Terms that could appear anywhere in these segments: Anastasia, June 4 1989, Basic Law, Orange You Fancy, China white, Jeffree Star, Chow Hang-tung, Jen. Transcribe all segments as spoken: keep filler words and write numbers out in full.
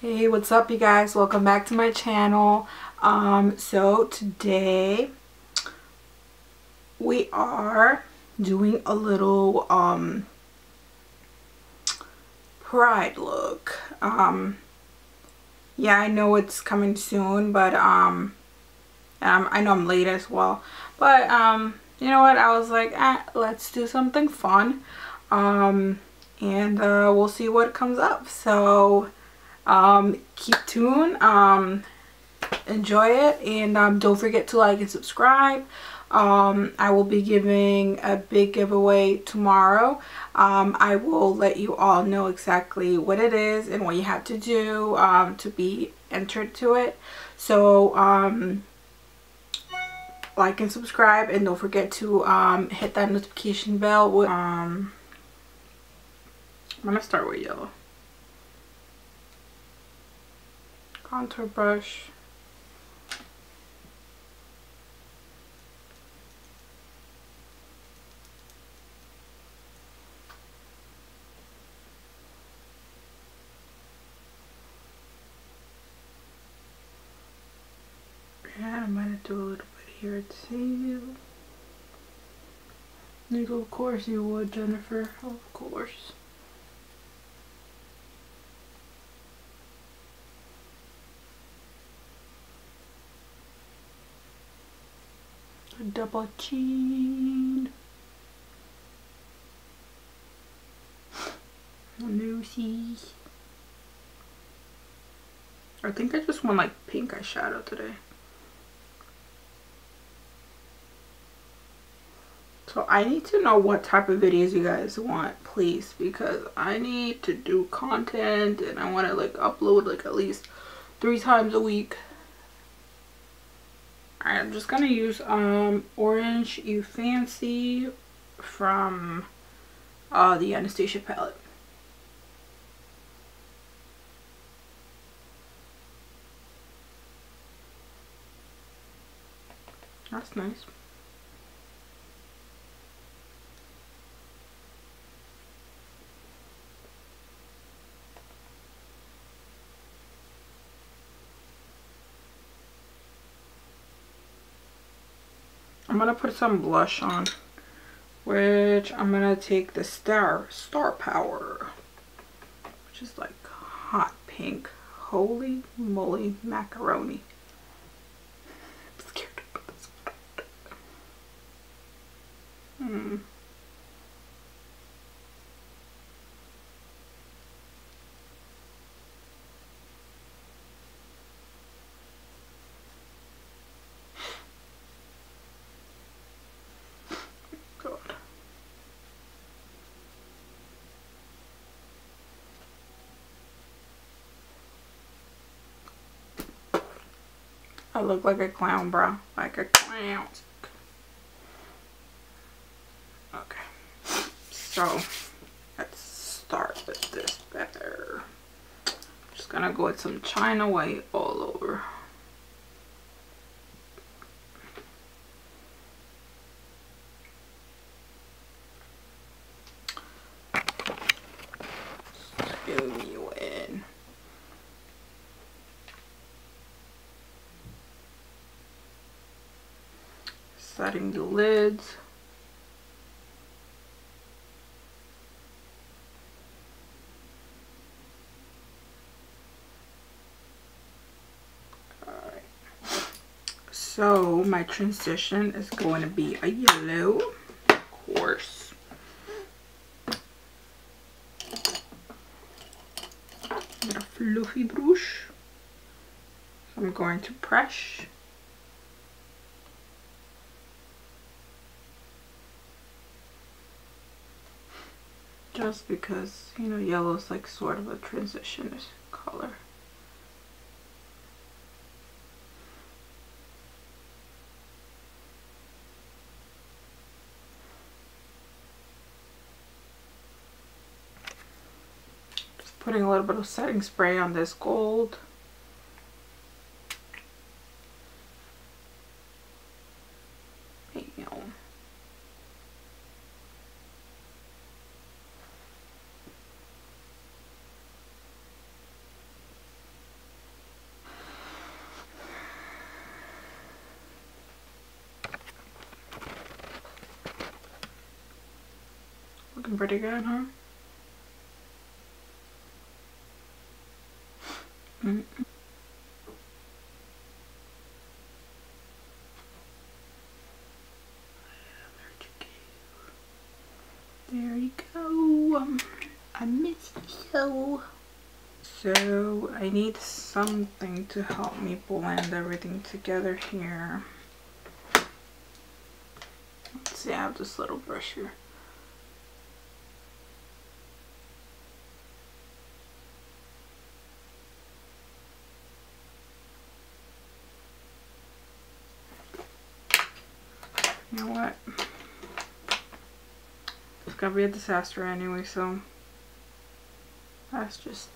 Hey, what's up you guys? Welcome back to my channel. Um, so today we are doing a little um, pride look. Um, yeah, I know it's coming soon, but um, um, I know I'm late as well. But um, you know what? I was like, eh, let's do something fun, um, and uh, we'll see what comes up. So. Um keep tuned, um enjoy it, and um don't forget to like and subscribe. um I will be giving a big giveaway tomorrow. um I will let you all know exactly what it is and what you have to do um to be entered to it. So um like and subscribe, and don't forget to um hit that notification bell. um I'm gonna start with yellow contour brush. Yeah, I might do a little bit here too. Like, of course you would, Jennifer. Of course. Double chin. Noosies. I think I just want like pink eyeshadow today. So I need to know what type of videos you guys want, please, because I need to do content and I want to like upload like at least three times a week. I'm just gonna use um Orange You Fancy from uh the Anastasia palette. That's nice. I'm gonna put some blush on, which I'm gonna take the Star Star Power, which is like hot pink. Holy moly macaroni. I'm scared about this one. Hmm. I look like a clown, bro. Like a clown. Okay. So, let's start with this better. I'm just gonna go with some China white all over. Setting the lids. Alright. So my transition is going to be a yellow, of course. And a fluffy brush. So I'm going to press. Just because, you know, yellow is like sort of a transition color. Just putting a little bit of setting spray on this gold. Looking pretty good, huh? Mm-mm. There you go. I miss you so. So I need something to help me blend everything together here. Let's see, I have this little brush here. You know what? It's gonna be a disaster anyway, so that's just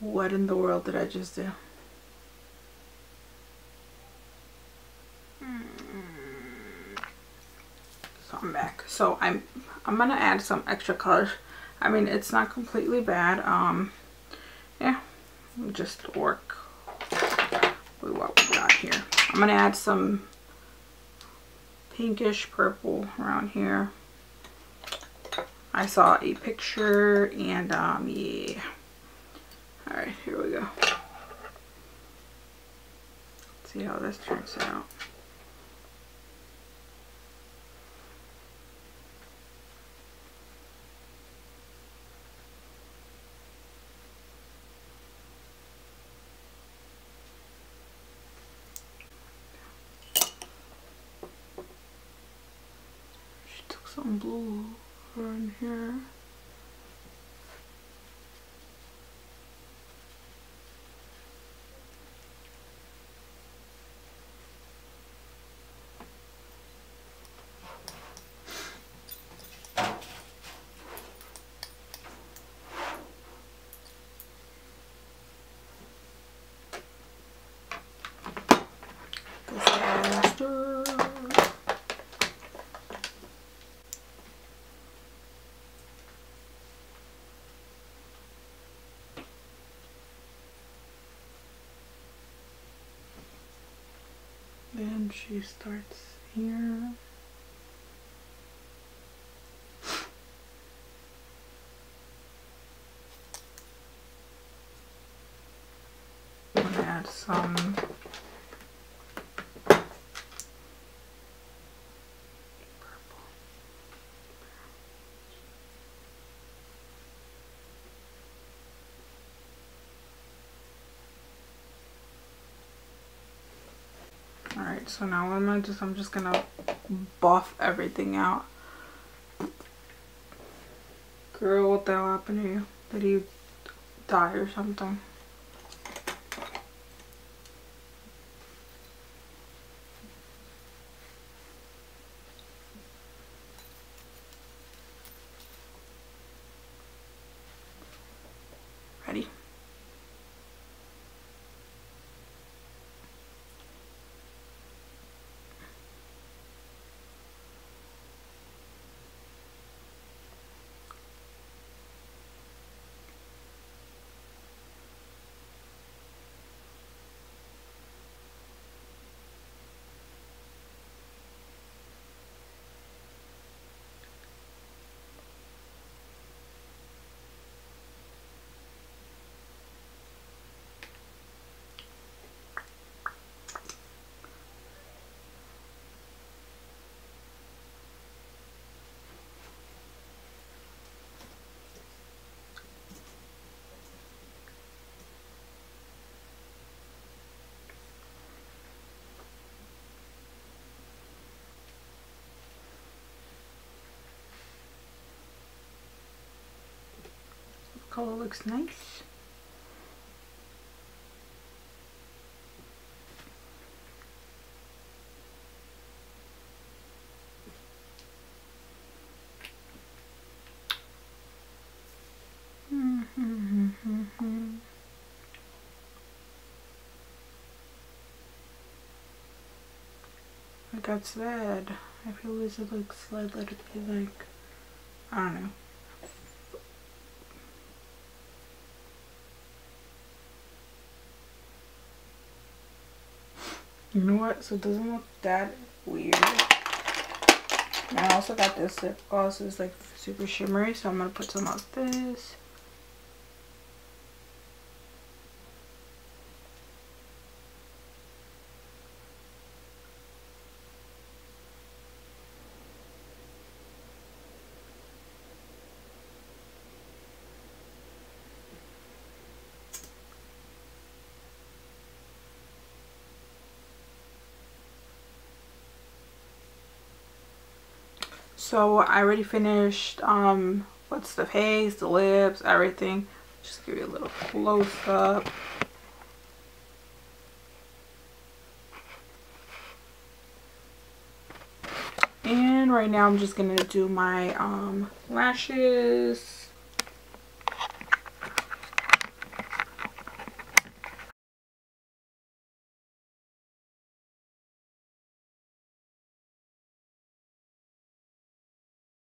what in the world did I just do? So I'm back. So I'm I'm gonna add some extra color. I mean, it's not completely bad. Um, yeah, just work with what we got here. I'm gonna add some pinkish purple around here. I saw a picture and um, yeah. Alright, here we go. Let's see how this turns out. She took some blue over in here. Then she starts here. I'm gonna add some purple. Alright, so now what I'm gonna do is I'm just gonna buff everything out. Girl, what the hell happened to you? Did you die or something? Ready? Color looks nice. that's that. I feel this looks slightly like, I don't know. You know what? So it doesn't look that weird. And I also got this lip gloss. It's like super shimmery, so I'm gonna put some like this. So I already finished, um, what's the face, the lips, everything. Just give you a little close up. And right now I'm just going to do my, um, lashes.